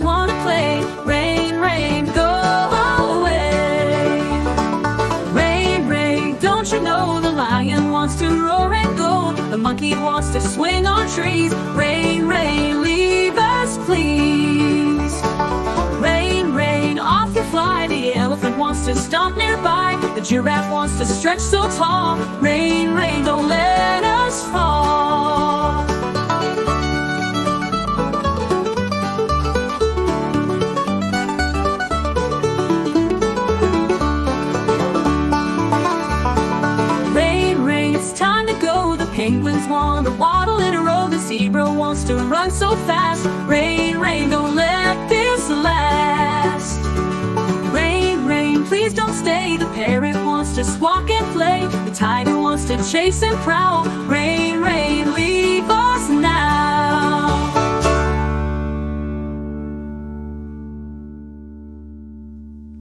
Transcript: animals wanna play. Rain, rain, go away. Rain, rain, don't you know the lion wants to roar and go? The monkey wants to swing on trees. Rain, rain, leave us please. Rain, rain, off you fly. The elephant wants to stomp nearby. The giraffe wants to stretch so tall. Rain, rain, don't let us fall. Penguins want to waddle in a row. The zebra wants to run so fast. Rain, rain, don't let this last. Rain, rain, please don't stay. The parrot wants to squawk and play. The tiger wants to chase and prowl. Rain.